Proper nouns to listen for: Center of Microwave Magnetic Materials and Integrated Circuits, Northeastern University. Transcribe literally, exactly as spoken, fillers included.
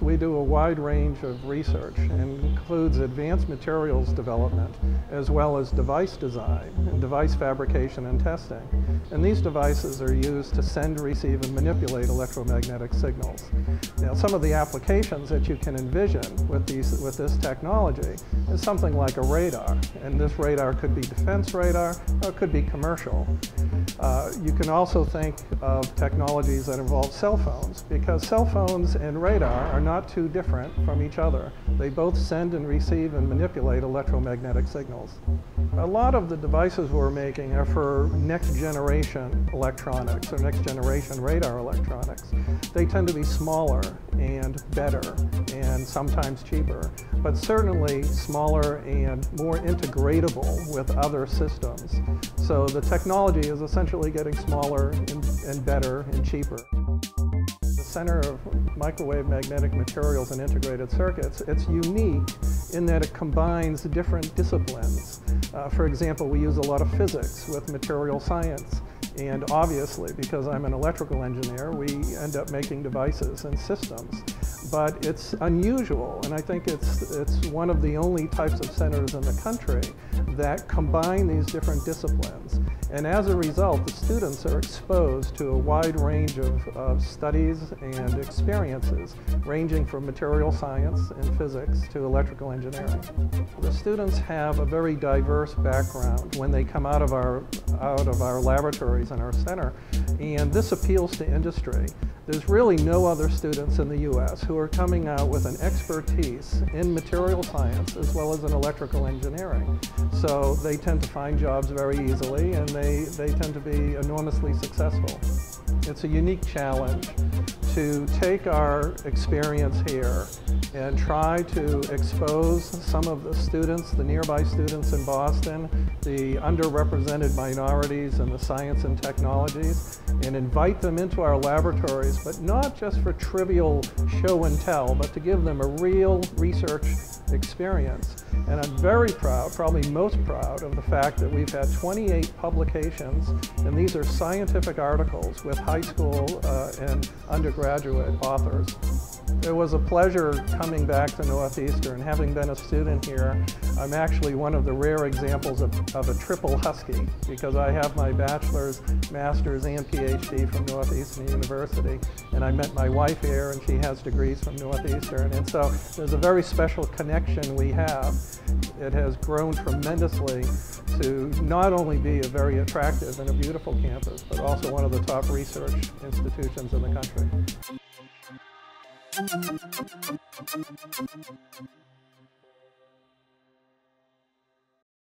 We do a wide range of research and includes advanced materials development as well as device design, and device fabrication and testing. And these devices are used to send, receive, and manipulate electromagnetic signals. Now, some of the applications that you can envision with, these, with this technology is something like a radar. And this radar could be defense radar or it could be commercial. Uh, you can also think of technologies that involve cell phones, because cell phones and radar are not too different from each other. They both send and receive and manipulate electromagnetic signals. A lot of the devices we're making are for next generation electronics or next generation radar electronics. They tend to be smaller and better and sometimes cheaper, but certainly smaller and more integratable with other systems. So the technology is essentially getting smaller and, and better and cheaper. The Center of Microwave Magnetic Materials and Integrated Circuits, it's unique in that it combines different disciplines. Uh, for example, we use a lot of physics with material science. And obviously, because I'm an electrical engineer, we end up making devices and systems. But it's unusual, and I think it's, it's one of the only types of centers in the country that combine these different disciplines. And as a result, the students are exposed to a wide range of, of studies and experiences, ranging from material science and physics to electrical engineering. The students have a very diverse background when they come out of our, out of our laboratories and our center, and this appeals to industry. There's really no other students in the U S who are coming out with an expertise in material science as well as in electrical engineering. So they tend to find jobs very easily, and they, they tend to be enormously successful. It's a unique challenge to take our experience here and try to expose some of the students, the nearby students in Boston, the underrepresented minorities in the science and technologies, and invite them into our laboratories, but not just for trivial show and tell, but to give them a real research experience. And I'm very proud, probably most proud, of the fact that we've had twenty-eight publications, and these are scientific articles with high school uh, and undergraduate authors. It was a pleasure coming back to Northeastern. Having been a student here, I'm actually one of the rare examples of, of a triple Husky, because I have my bachelor's, master's, and PhD from Northeastern University, and I met my wife here, and she has degrees from Northeastern, and so there's a very special connection we have. It has grown tremendously to not only be a very attractive and a beautiful campus, but also one of the top research institutions in the country. Thank you.